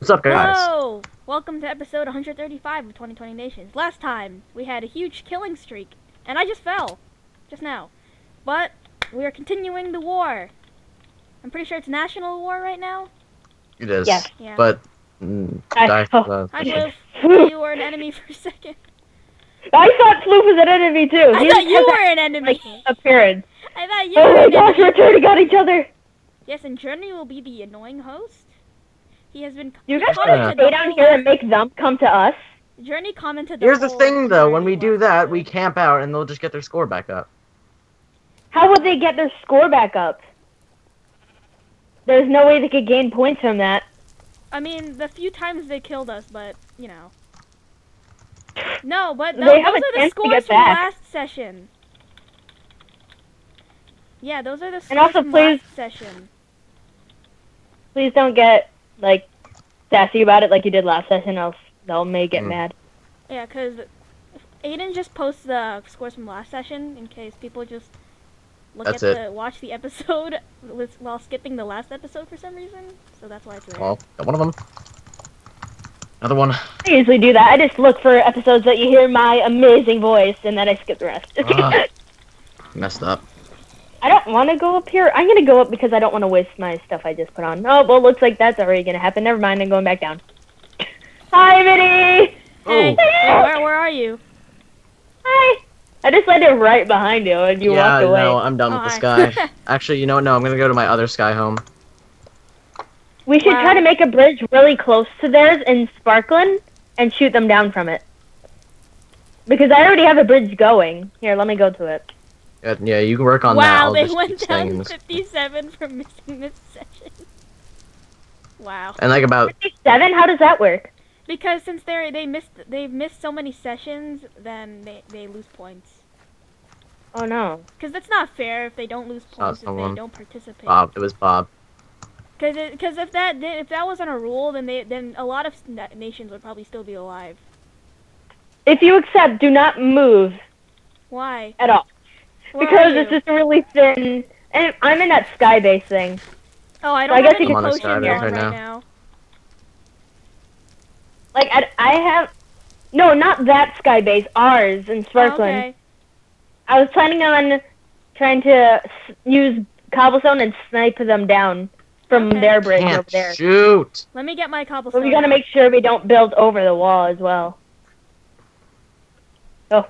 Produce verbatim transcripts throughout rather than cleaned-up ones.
What's up, guys? Hello! Welcome to episode one hundred thirty-five of twenty twenty Nations. Last time, we had a huge killing streak, and I just fell. Just now. But, we are continuing the war. I'm pretty sure it's national war right now? It is. Yes. Yeah. But, mm, I, oh. I Fluf, you were an enemy for a second. I thought Fluf was an enemy, too. I he thought you were an enemy. Like, appearance. I thought you oh were an gosh, enemy. Oh my gosh, we're turning on each other. Yes, and Germany will be the annoying host. He has been. You guys want to stay down here and make them come to us? Journey commented. Here's the thing, though. When we do that, we camp out, and they'll just get their score back up. How would they get their score back up? There's no way they could gain points from that. I mean, the few times they killed us, but you know. No, but no, those are the scores from last session. Yeah, those are the scores from last session. Please don't get. Like, sassy about it like you did last session, else they'll make it mm. mad. Yeah, because Aiden just posts the scores from last session in case people just look that's at it. the watch the episode while skipping the last episode for some reason. So that's why it's there. Well, got one of them. Another one. I usually do that. I just look for episodes that you hear my amazing voice, and then I skip the rest. uh, messed up. I don't want to go up here. I'm going to go up because I don't want to waste my stuff I just put on. Oh, well, looks like that's already going to happen. Never mind, I'm going back down. Hi, Minnie! Hey, where, where are you? Hi! I just landed right behind you, and you yeah, walked away. Yeah, no, I'm done oh, with the sky. Actually, you know what? No, I'm going to go to my other sky home. We should wow. try to make a bridge really close to theirs in Sparkland and shoot them down from it. Because I already have a bridge going. Here, let me go to it. Yeah, you can work on that. Wow, they went down fifty-seven for missing this session. Wow. And like about fifty-seven. How does that work? Because since they they missed they've missed so many sessions, then they they lose points. Oh no. Because that's not fair if they don't lose points if they don't participate. Bob, it was Bob. Because because if that if that wasn't a rule, then they then a lot of nations would probably still be alive. If you accept, do not move. Why? At all. Where because it's just really thin, and I'm in that sky base thing. Oh, I don't so have I guess any potion down right now. now. Like, I, I have... No, not that sky base, ours in Sparkland. Oh, okay. I was planning on trying to s use cobblestone and snipe them down from okay. their bridge Can't over there. Shoot! Let me get my cobblestone. But we gotta make sure we don't build over the wall as well. Oh.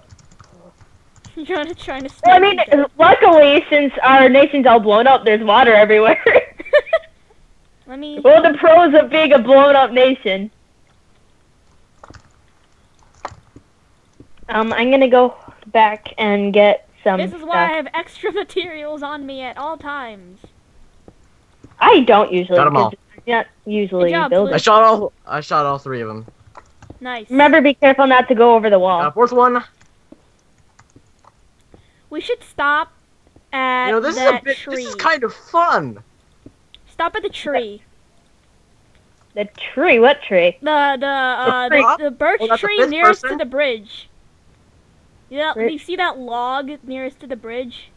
Trying to, trying to I mean, luckily, since our nation's all blown up, there's water everywhere. Let me... Well, the pros of being a blown-up nation. Um, I'm gonna go back and get some This is stuff. why I have extra materials on me at all times. I don't usually. Got them all. Not usually job, build I shot all. I shot all three of them. Nice. Remember, be careful not to go over the wall. Uh, fourth one. We should stop at you know, this that is a bit, tree. This is kind of fun. Stop at the tree. The tree? What tree? The the uh, the, the, the birch well, tree the nearest person. to the bridge. Yeah, you know, you see that log nearest to the bridge?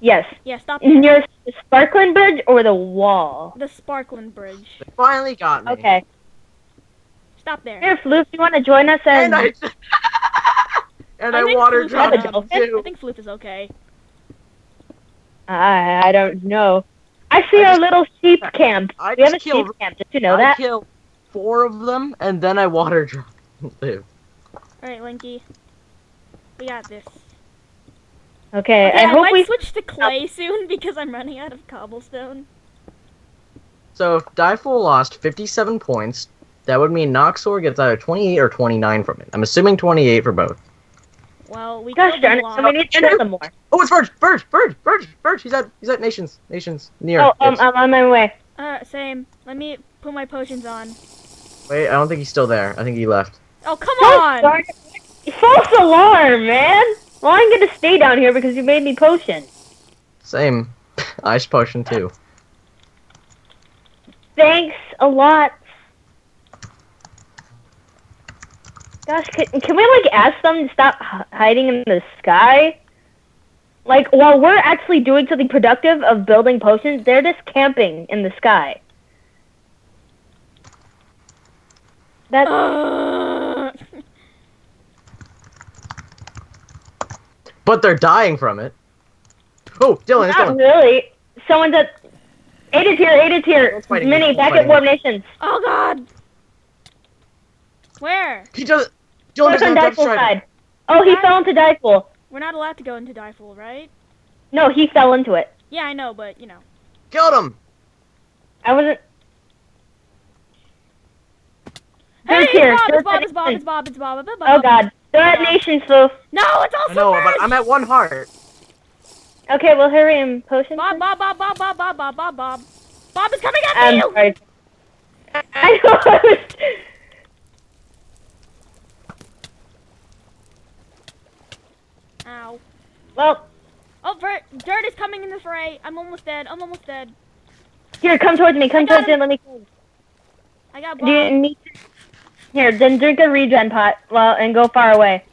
Yes. Yeah, stop. There. Nearest the Sparkland Bridge or the wall? The Sparkland Bridge. They finally got me. Okay. Stop there. Here, Fluf, you want to join us? And, and I And I, I water dropped him too. I think Fluf is okay. I I don't know. I see I our just, little sheep camp. I we have a killed, sheep camp. Did you know I that? I killed four of them, and then I water dropped Fluf. All right, Linky. We got this. Okay. okay I, I hope might we switch to clay soon because I'm running out of cobblestone. So if Diefool lost fifty-seven points, that would mean Noxor gets either twenty-eight or twenty-nine from it. I'm assuming twenty-eight for both. Well, we Gosh darn it! So we need to do some more. Oh, it's Verge! Verge! Verge! Verge! Verge! He's at he's at Nations. Nations near. Oh, um, I'm on my way. Uh, same. Let me put my potions on. Wait, I don't think he's still there. I think he left. Oh, come False on! False alarm, man! Well, I'm gonna stay down here because you made me potion. Same. Ice potion too. Thanks a lot. Gosh, can, can we, like, ask them to stop hiding in the sky? Like, while we're actually doing something productive of building potions, they're just camping in the sky. That. Uh. But they're dying from it. Oh, Dylan, it's going. Really? Someone's at. Aid is here, aid is here. Minnie, back at Warp Nations. Oh, God. Where? He does. Dylan doesn't have Diefool's side. Oh, he fell into Diefool. We're not allowed to go into Diefool, right? No, he fell into it. Yeah, I know, but, you know. Killed him! I wasn't... Hey, it's here. Bob, it's Bob, it's Bob, it's Bob, it's Bob, it's Bob. Oh, God. They're at Nations, Floof. No, it's also no, but I'm at one heart. Okay, well, hurry and potion. Bob, Bob, Bob, Bob, Bob, Bob, Bob, Bob, Bob. Bob is coming at you! I'm sorry. I know I was... Ow. Well... Oh, Bert, dirt is coming in the fray. I'm almost dead. I'm almost dead. Here, come towards me. Come towards me. Let me. I got Bob. Do you need... Here, then drink a regen pot. Well, and go far away.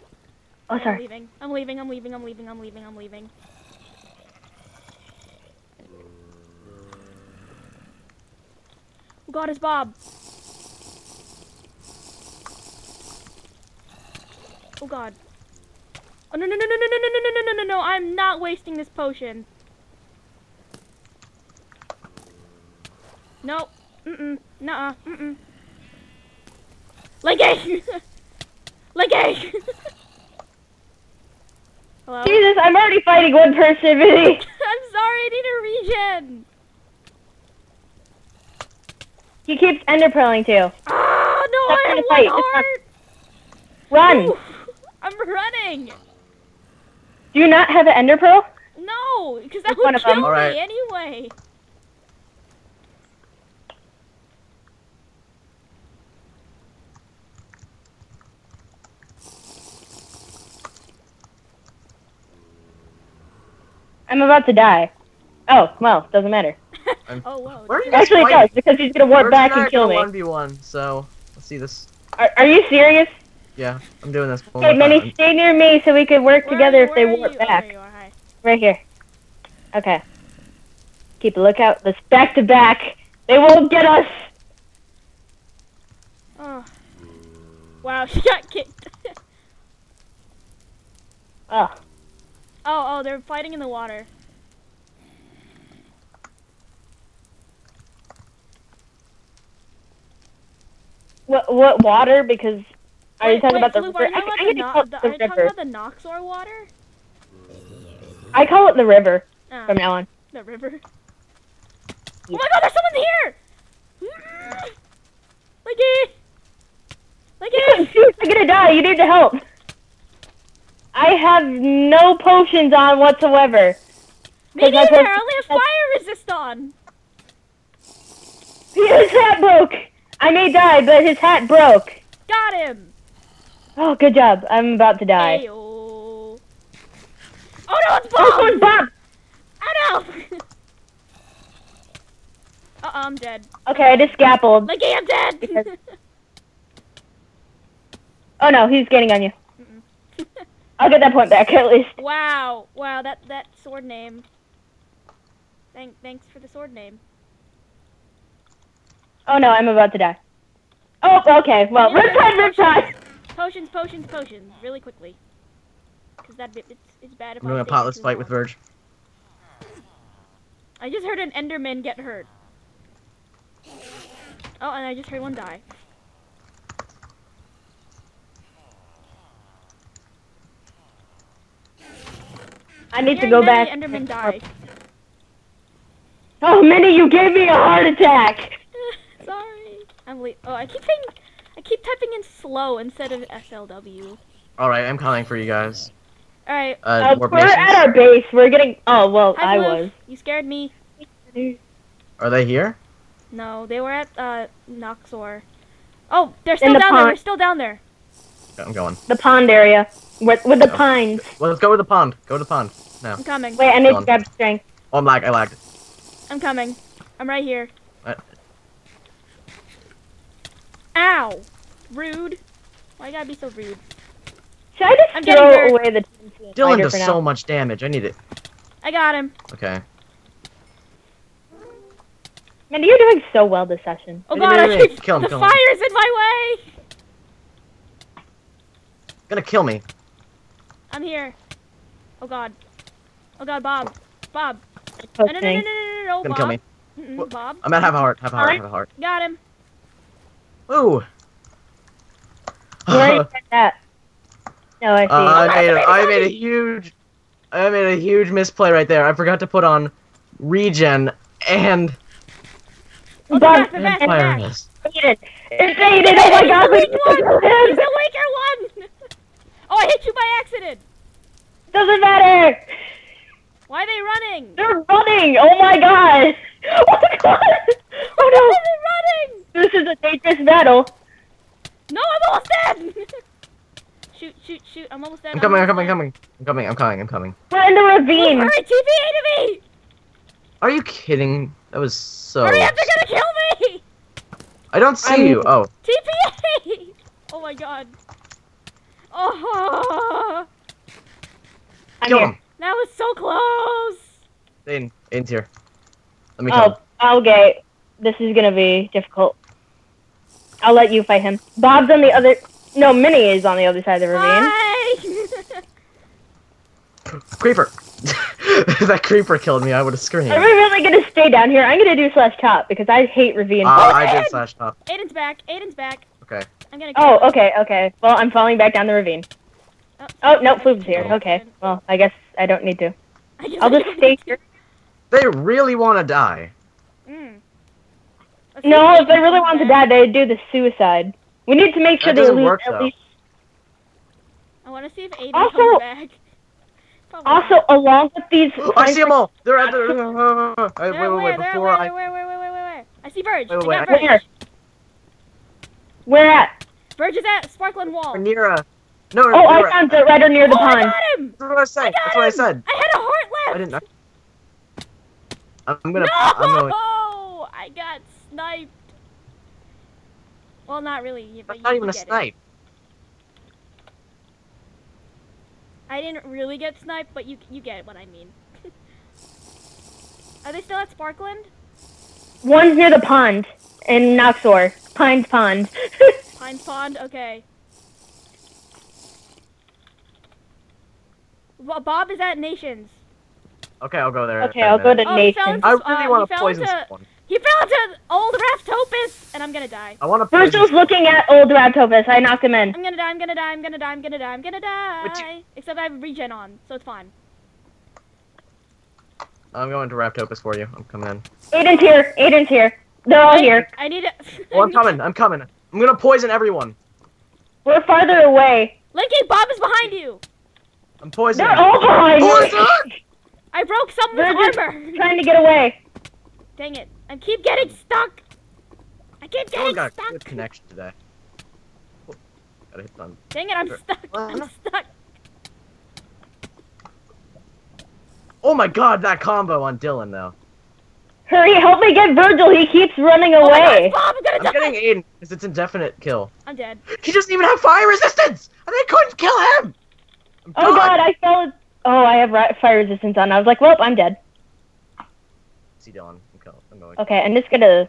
Oh, sorry. I'm leaving. I'm leaving. I'm leaving. I'm leaving. I'm leaving. I'm leaving. Oh, God, it's Bob. Oh, God. Oh, no, no, no, no, no, no, no, no, no, no, no, I'm not wasting this potion. No. Mm-mm. Nuh-uh. Mm-mm. Legay! Legay! Hello? Jesus, I'm already fighting one person, Vinny! I'm sorry, I need a regen! He keeps ender pearling too. Ah, no, That's I have one heart! Run! Ooh, I'm running! Do you not have an ender pearl? No, because that would kill me right. anyway. I'm about to die. Oh, well, doesn't matter. oh, whoa. Where are Actually, fighting? It does, because he's going to warp Where's back and kill me. one v one, so let's see this. Are, are you serious? Yeah, I'm doing this. Hey, Minnie, stay near me so we can work where together you, if they warp back. Oh, hi. Right here. Okay. Keep a lookout. This back to back. They won't get us. Oh. Wow, she got kicked. oh. Oh, oh, they're fighting in the water. What? What water? Because. Are you talking about the Noxor water? I call it the river ah, from now on. The river. Yeah. Oh my God! There's someone here! Like it, like it. I'm gonna die. You need to help. I have no potions on whatsoever. Me neither. I only have fire resist on. His hat broke. I may die, but his hat broke. Got him. Oh, good job. I'm about to die. Ayo. Oh, no, it's Bob! Oh, it's Bob! Oh, no! Uh-oh, I'm dead. Okay, I just scaffolded. Like, I'm dead! Because... Oh, no, he's getting on you. Mm-mm. I'll get that point back, at least. Wow. Wow, that, that sword name. Thank, thanks for the sword name. Oh, no, I'm about to die. Oh, okay. Well, riptide, riptide! Potions, potions, potions, really quickly. Cause that bit, it's, it's bad if I'm doing a potless fight with Verge. I just heard an Enderman get hurt. Oh, and I just heard one die. I need to go back. Enderman died. Oh, Minnie, you gave me a heart attack! Sorry. I'm le- Oh, I keep saying... I keep typing in slow instead of S L W. Alright, I'm calling for you guys. Alright. Uh, uh, we're at our base. We're getting... Oh, well, Hi, I Blue. was. You scared me. Are they here? No, they were at uh, Noxor. Oh, they're still the down pond. there. They're still down there. I'm going. The pond area. With, with the no. pines. Well, let's go with the pond. Go to the pond. No. I'm coming. Wait, I need to grab string. Oh, I'm lagged. I lagged. I'm coming. I'm right here. Ow! Rude. Why you gotta be so rude? Should I just I'm throw away the... Dylan does so much damage. I need it. I got him. Okay. Mindy, you're doing so well this session. Oh, God. Wait, wait, wait. Kill him, the kill fire's him. in my way! Gonna kill me. I'm here. Oh god. Oh god, Bob. Bob. No, no, no, no, no, no, no, Gonna Bob. kill me. Mm-mm, well, Bob. I'm at half a heart. Half a heart. Half a heart. Got him. Ooh. Where did you get that? No, I see. Uh, I made a, I made a huge, I made a huge misplay right there. I forgot to put on regen and. Oh, back, back, back. Invaded! Invaded! Oh my god! He's the weaker one! Oh, I hit you by accident! Doesn't matter! Why are they running? They're running! Oh my god! Oh my god! Oh no! Why are they running? This is a dangerous battle. No, I'm almost dead! Shoot, shoot, shoot, I'm almost dead. I'm coming, I'm coming, I'm coming. I'm coming, I'm coming, I'm coming. We're in the ravine! Hurry, T P A to me! Are you kidding? That was so... Hurry up, they're gonna kill me! I don't see I'm... you, oh. T P A! Oh my god. Oh! Kill him! That was so close! Aiden, Aiden's here. Let me kill him. Oh, okay. This is gonna be difficult. I'll let you fight him. Bob's on the other... No, Minnie is on the other side of the ravine. Hi! Creeper! That creeper killed me, I would've screamed. Are we really gonna stay down here? I'm gonna do slash top, because I hate ravine. Uh, oh, I did slash top. Aiden's back, Aiden's back. Okay. I'm gonna go. Oh, okay, okay. Well, I'm falling back down the ravine. Oh, oh no, Floof's here. Okay. Well, I guess I don't need to. I'll just stay here. They really want to die. Mm. No, if they really want to die, they do the suicide. We need to make sure they lose at least... I want to see if Aiden also, comes back. Probably. Also, along with these... I see them all! They're at the... Wait, wait, wait, wait, before I... Wait, wait, wait, wait, wait, wait. I see Verge. Wait, wait, I got Verge. Where? Where at? Verge is at Sparkland Wall. We're near a... No, oh, I right. found it right near the oh, pond. I got him! That's what I said. I That's what I said. I had a heart left. I didn't know. I'm gonna. No! I'm going... I got sniped. Well, not really. But That's you not even a snipe. It. I didn't really get sniped, but you you get what I mean. Are they still at Sparkland? One's near the pond in Noxor. Pine's Pond. Pine's Pond. Okay. Well, Bob is at Nations. Okay, I'll go there. Okay, I'll minute. go to oh, Nations. Into, I really uh, want to poison into, someone. He fell into old Ravtopis, and I'm gonna die. I want to poison Virgil's someone. looking at old Ravtopis. I knocked him in. I'm gonna die, I'm gonna die, I'm gonna die, I'm gonna die, I'm gonna die. You... Except I have regen on, so it's fine. I'm going to Ravtopis for you. I'm coming in. Aiden's here. Aiden's here. They're all I, here. I need it. Well, I'm coming. I'm coming. I'm gonna poison everyone. We're farther away. Linky, Bob is behind you. I'm poisoned. They're all behind me! I broke someone's armor! Trying to get away. Dang it. I keep getting stuck! I keep getting got stuck! A good connection today. Oh, gotta hit them. Dang it, I'm sure. stuck! Well, I'm stuck! Oh my god, that combo on Dylan, though. Hurry, help me get Virgil! He keeps running oh away! My god, Bob, I'm, gonna I'm die. getting Aiden, because it's indefinite kill. I'm dead. He doesn't even have fire resistance! And they couldn't kill him! God. Oh god, I fell. Oh, I have fire resistance on. I was like, well, I'm dead. See, Dylan. I'm, I'm going. Okay, I'm just gonna.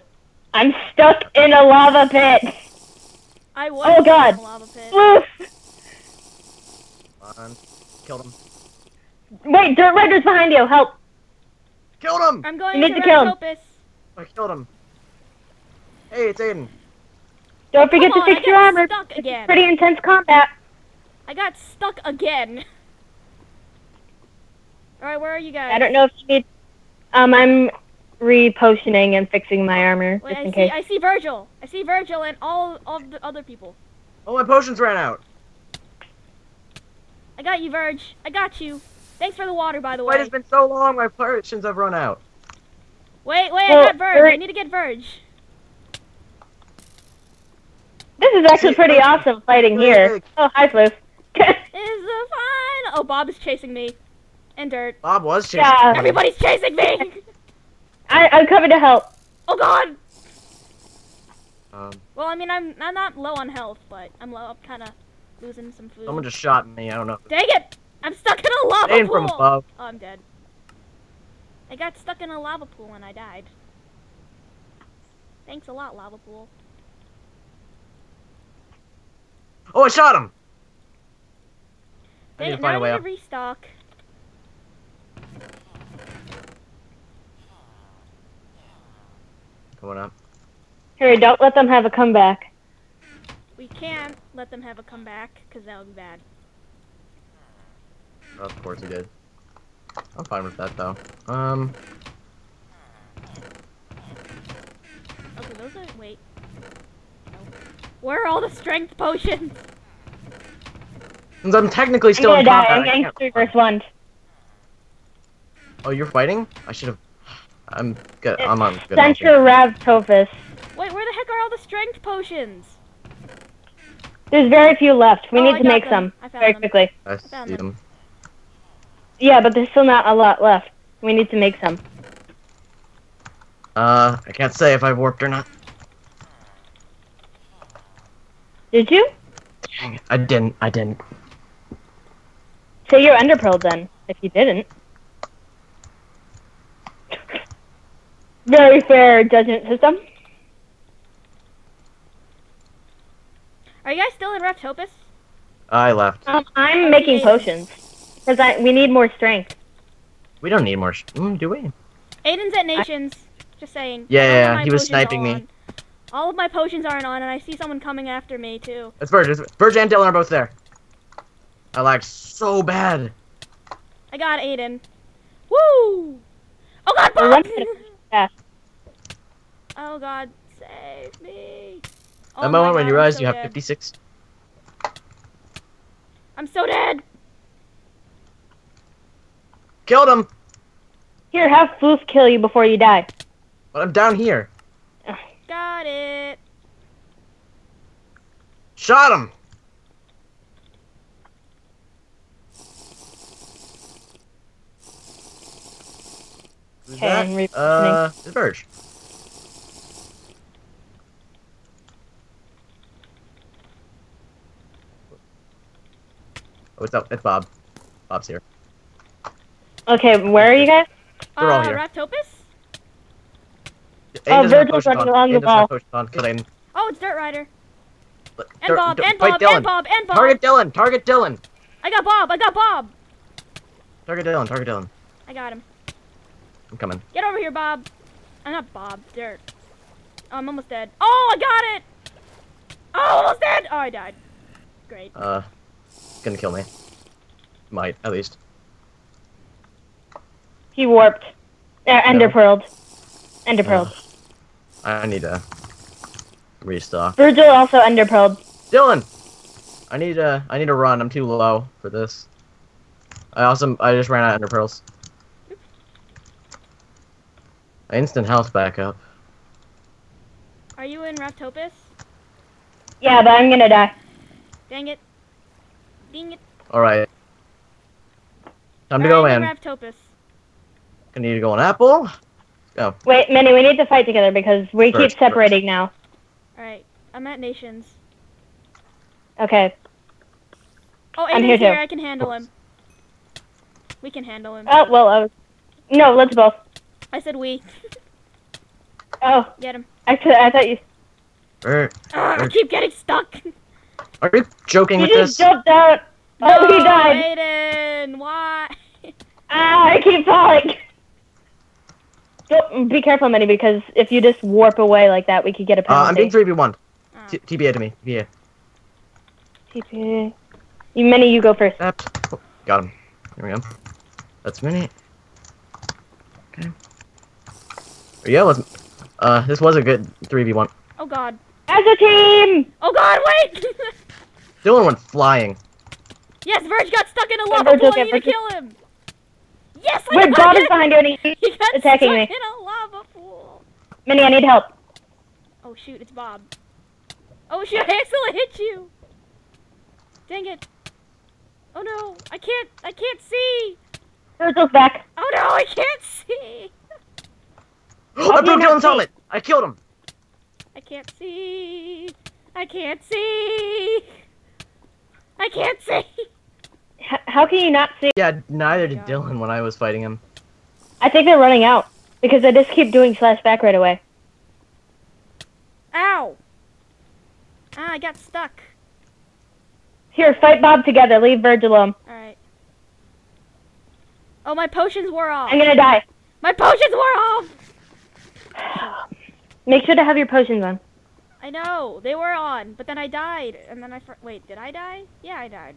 I'm stuck in a lava pit. I was oh, god. in a lava pit. Floof! Come on. Killed him. Wait, Dirt Rider's behind you. Help. Killed him! I'm going you need to, to kill him. Opus. I killed him. Hey, it's Aiden. Don't forget Come to on, fix your armor. It's pretty intense combat. I got stuck again. Alright, where are you guys? I don't know if you need... Um, I'm repotioning and fixing my armor, Wait, just I in see, case. I see Virgil! I see Virgil and all of the other people. Oh, my potions ran out! I got you, Virge. I got you. Thanks for the water, by the way. Wait, it's been so long, my potions have run out. Wait, wait, well, I got Virge. Vir I need to get Virge. This is actually pretty awesome fighting here. Oh, hi, Floof. Is the fun? Oh, Bob is chasing me, and Dirt. Bob was chasing. Yeah. Me. Everybody's chasing me. I I'm coming to help. Oh god. Um. Well, I mean, I'm I'm not low on health, but I'm low. I'm kind of losing some food. Someone just shot me. I don't know. Dang it! I'm stuck in a lava Staying pool. From above. Oh, I'm dead. I got stuck in a lava pool and I died. Thanks a lot, lava pool. Oh, I shot him. I need to find a way up. Restock. Come on up. Harry, don't let them have a comeback. We can't let them have a comeback, because that would be bad. Oh, of course we did. I'm fine with that, though. Um... Okay, those are... wait. Nope. Where are all the strength potions? Since I'm technically still I'm in combat, I'm getting three versus one. Oh, you're fighting? I should've... I'm good. It's I'm on good. Central Ravtopis. Wait, where the heck are all the strength potions? There's very few left. We oh, need I to make them. some very them. quickly. I, I see them. them. Yeah, but there's still not a lot left. We need to make some. Uh, I can't say if I warped or not. Did you? Dang it. I didn't. I didn't. So you're underpearled then, if you didn't. Very fair judgment system. Are you guys still in Raptopus? I left. Um, I'm making potions. Because I we need more strength. We don't need more sh mm, do we? Aiden's at Nations. I just saying. Yeah, yeah, yeah. He was sniping me. On. All of my potions aren't on, and I see someone coming after me, too. That's Verge. It's Verge and Dylan are both there. I lagged so bad. I got Aiden. Woo! Oh, God, Bob! Yeah. Oh God, save me! Oh that moment when you realize you have fifty-six. I'm so dead. Killed him. Here, have Floof kill you before you die. But I'm down here. Got it. Shot him. Is okay, that, uh, it's Verge. Oh, it's, it's Bob. Bob's here. Okay, where are you guys? They're uh, all here. Raptopus? Oh, Verge was running along the ball. Oh, it's Dirt Rider. Look, and, dirt, Bob, and, Bob, and Bob, and Bob, and Bob. Target Dylan, target Dylan. I got Bob, I got Bob. Target Dylan, target Dylan. I got him. I'm coming. Get over here, Bob. I'm not Bob. Dirt. Oh, I'm almost dead. Oh, I got it! Oh, I'm almost dead! Oh, I died. Great. Uh, gonna kill me. Might, at least. He warped. Uh, enderpearled. No. Enderpearled. Uh, I need to restock. Virgil also enderpearled. Dylan! I need to, I need to run. I'm too low for this. I also, I just ran out of enderpearls. Instant health back up. Are you in Raptopus? Yeah, but I'm gonna die. Dang it. Dang it. Alright. Time to go in. Raptopus. I need to go on Apple. Go. Wait, Minnie, we need to fight together because we keep separating now. Alright, I'm at Nations. Okay. Oh, I'm here, here. I can handle him. We can handle him. Oh, well, I was... No, let's both. I said we. Oh. Get him. I, th I thought you... Er, Ugh, er. I keep getting stuck. Are you joking he with this? He just jumped out. No, oh, he died. Aiden, why? Ah, I keep falling. Don't, be careful, Minnie, because if you just warp away like that, we could get a penalty. Uh, I'm being three v one. Oh. T P A to me. T P A. T P A. You, Minnie, you go first. Oh, got him. Here we go. That's Minnie. Okay. Yeah, let's, uh, this was a good three v one. Oh god. As a team! Oh god, wait! Dylan went flying. Yes, Verge got stuck in a lava pool, I need to kill him! Yes, I Wait, Bob is behind you and he's he got attacking stuck me. in a lava pool! Minnie, I need help. Oh shoot, it's Bob. Oh shoot, I accidentally hit you! Dang it. Oh no, I can't, I can't see! Virgil's back. Oh no, I can't see! Oh, I broke Dylan's helmet! I killed him! I can't see! I can't see! I can't see! H how can you not see? Yeah, neither did Dylan when I was fighting him. I think they're running out. Because I just keep doing slash back right away. Ow! Ah, I got stuck. Here, fight Bob together. Leave Verge alone. Alright. Oh, my potions wore off. I'm gonna die. My potions wore off! Make sure to have your potions on. I know, they were on, but then I died, and then I... Fr Wait, did I die? Yeah, I died.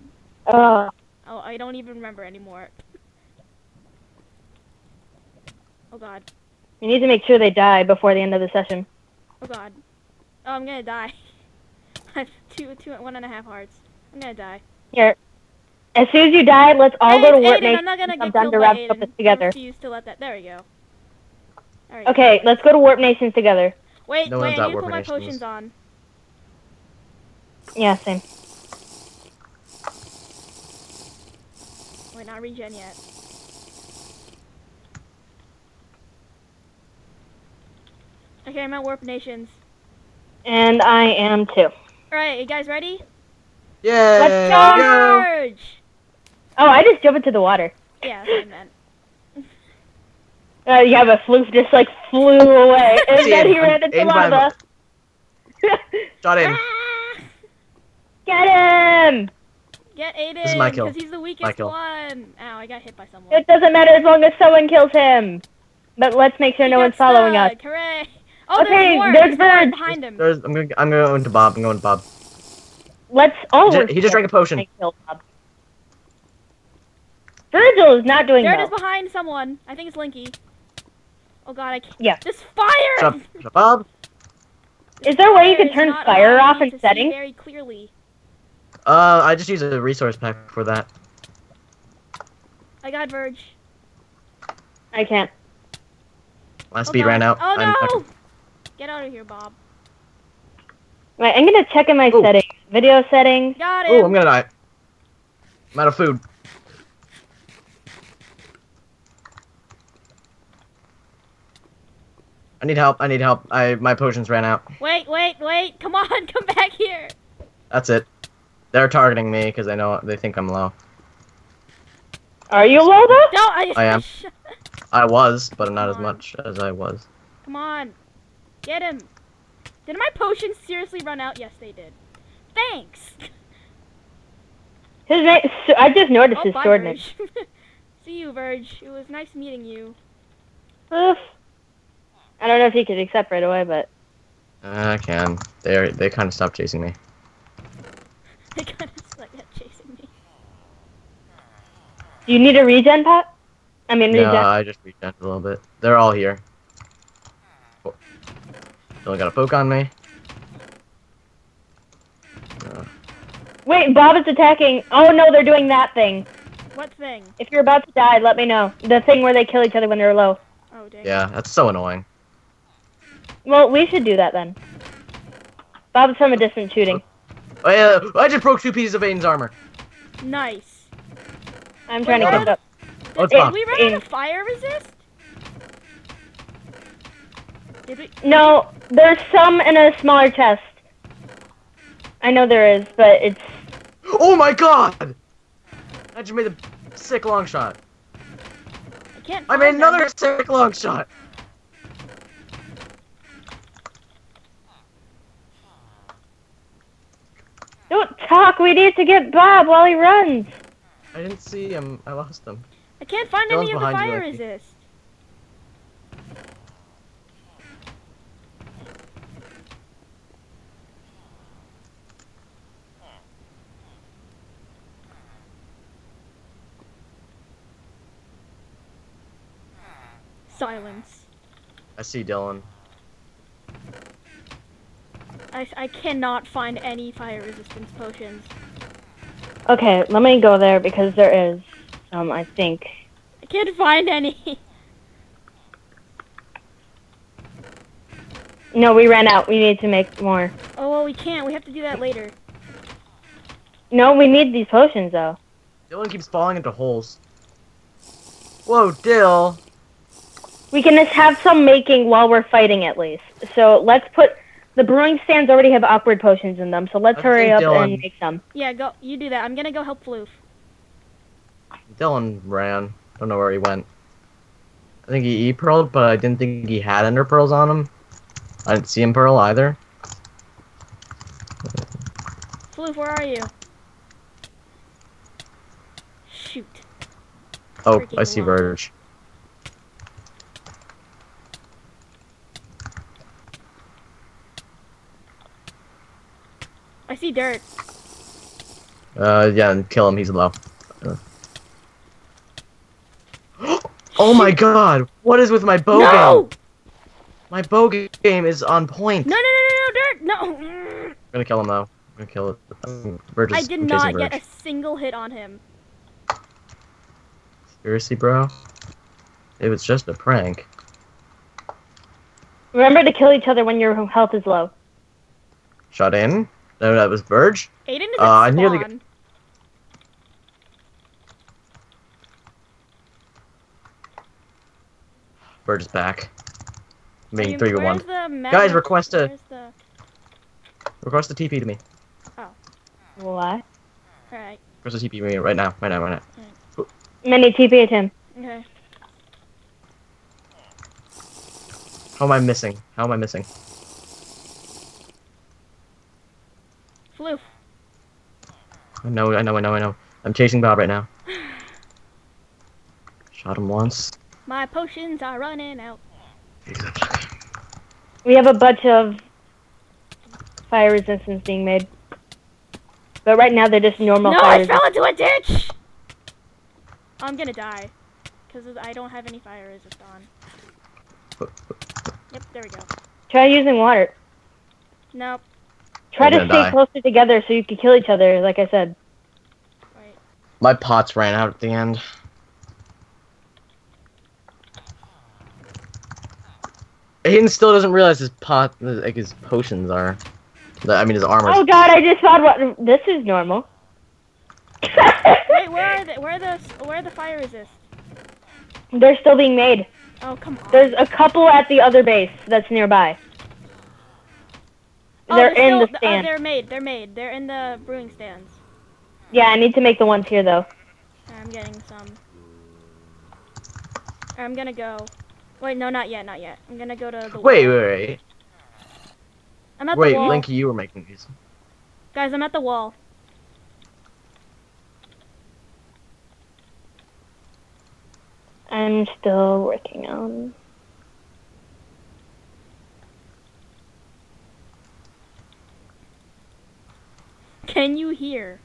Uh. Oh, I don't even remember anymore. Oh, God. You need to make sure they die before the end of the session. Oh, God. Oh, I'm gonna die. I have two, two, one and a half hearts. I'm gonna die. Here. As soon as you die, let's all hey, go to work. Aiden, I'm not gonna get done to wrap this together. I refuse to let that. There we go. There we okay, go. Let's go to Warp Nations together. Wait, no wait, I need to put my potions on. Yeah, same. Wait, not regen yet. Okay, I'm at Warp Nations. And I am too. Alright, you guys ready? Yeah. Let's charge! Oh, I just jumped into the water. Yeah, that's what I meant. Uh, yeah, but Floof just like flew away, and then he ran into lava. Got him. Get him! Get Aiden, this is my kill. Because he's the weakest my kill. one. Ow, I got hit by someone. It doesn't matter as long as someone kills him. But let's make sure he no one's stuck. following us. Hooray! Oh, okay, there's, there's birds behind him. There's, I'm going. I'm going to Bob. I'm going to Bob. Let's. Oh, he just, he just drank a potion. Virgil is not doing. There well. It is behind someone. I think it's Linky. Oh God, I can't. Yeah. This fire. Shut up, shut up, Bob. Is there a way you can turn fire off in settings? Very clearly. Uh, I just use a resource pack for that. I got Verge. I can't. My oh, speed God. ran out. Oh no! I'm... Get out of here, Bob. Right, I'm gonna check in my Ooh. settings. Video settings. Got it. Oh, I'm gonna die. I'm out of food. I need help, I need help. I my potions ran out. Wait, wait, wait, come on, come back here. That's it. They're targeting me because they know they think I'm low. Are you low though? No, I I am. I was, but come not on. as much as I was. Come on. Get him. Did my potions seriously run out? Yes they did. Thanks. His name I just noticed oh, his bye, sword name. See you, Verge. It was nice meeting you. Oof. I don't know if you could accept right away, but I can. They they kind of stopped chasing me. They kind of stopped chasing me. Do you need a regen, Pat? I mean, regen. No, I just regen a little bit. They're all here. Oh. Still got a poke on me. Uh. Wait, Bob is attacking. Oh no, they're doing that thing. What thing? If you're about to die, let me know. The thing where they kill each other when they're low. Oh dang. Yeah, that's so annoying. Well, we should do that then. Bob's from a distant shooting. I, uh, I just broke two pieces of Aiden's armor. Nice. I'm We're trying to catch up. Oh, it's Bob. Did we run out of fire resist? Did we? No, there's some in a smaller chest. I know there is, but it's... Oh my god! I just made a sick long shot. I can't I made them. another sick long shot. Don't talk, we need to get Bob while he runs! I didn't see him, I lost him. I can't find no any of the fire you, resist. Silence. I see Dylan. I, I cannot find any fire resistance potions. Okay, let me go there because there is some, I think. I can't find any. No, we ran out. We need to make more. Oh, well, we can't. We have to do that later. No, we need these potions, though. Dylan keeps falling into holes. Whoa, Dill. We can just have some making while we're fighting, at least. So let's put... The brewing stands already have awkward potions in them, so let's okay, hurry up Dylan. and make some. Yeah, go. You do that. I'm gonna go help Floof. Dylan ran. Don't know where he went. I think he E-pearled, but I didn't think he had Ender Pearls on him. I didn't see him pearl either. Floof, where are you? Shoot. Oh, I see Verge. I see Derek. Uh, yeah, and kill him. He's low. Uh. Oh my God! What is with my bow no! game? My bow game is on point. No, no, no, no, no, Derek, no! I'm gonna kill him though. I'm gonna kill him. Verge is I did not Verge. get a single hit on him. Seriously, bro? It was just a prank. Remember to kill each other when your health is low. Shot in. No, that was Verge. Aiden is uh, I nearly got... Verge is back. I mean, three v one. Guys, request a... The... Request a T P to me. Oh. What? Alright. Request a T P to me right now. Right now, right now. All right. Mini T P at him. Okay. How am I missing? How am I missing? Floof. I know, I know, I know, I know. I'm chasing Bob right now. Shot him once. My potions are running out. We have a bunch of fire resistance being made. But right now they're just normal no, fire No, I fell into a ditch! I'm gonna die, because I don't have any fire resist on. Yep, there we go. Try using water. Nope. Try I'm to stay die. closer together so you can kill each other, like I said. Right. My pots ran out at the end. Hayden still doesn't realize his pot, like his potions are. I mean his armor. Oh god, I just thought what, this is normal. Wait, where are the where are the where are the fire resist? They're still being made. Oh come on. There's a couple at the other base that's nearby. Oh, they're, they're in still, the stand. Oh, they're made. They're made. They're in the brewing stands. Yeah, I need to make the ones here though. I'm getting some. I'm gonna go. Wait, no, not yet, not yet. I'm gonna go to the. Wait, wall. wait, wait. I'm at wait, the wall. Wait, Linky, you were making these. Guys, I'm at the wall. I'm still working on... Can you hear?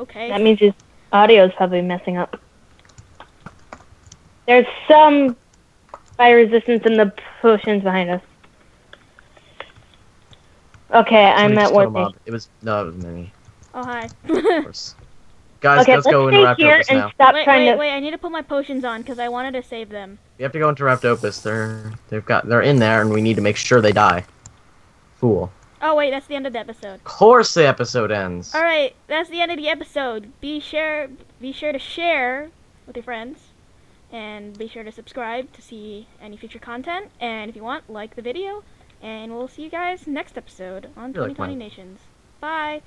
Okay. That means his audio is probably messing up. There's some fire resistance in the potions behind us. Okay, I'm at work. It was... No, it was Minnie. Oh, hi. Of course. Guys, okay, let's, let's go into Raptopus now. Stop wait, trying wait, to... wait, I need to put my potions on, because I wanted to save them. We have to go into Raptopus. They're, they've got, they're in there, and we need to make sure they die. Fool. Oh, wait, that's the end of the episode. Of course the episode ends. Alright, that's the end of the episode. Be sure, be sure to share with your friends, and be sure to subscribe to see any future content, and if you want, like the video, and we'll see you guys next episode on twenty twenty Nations. Bye!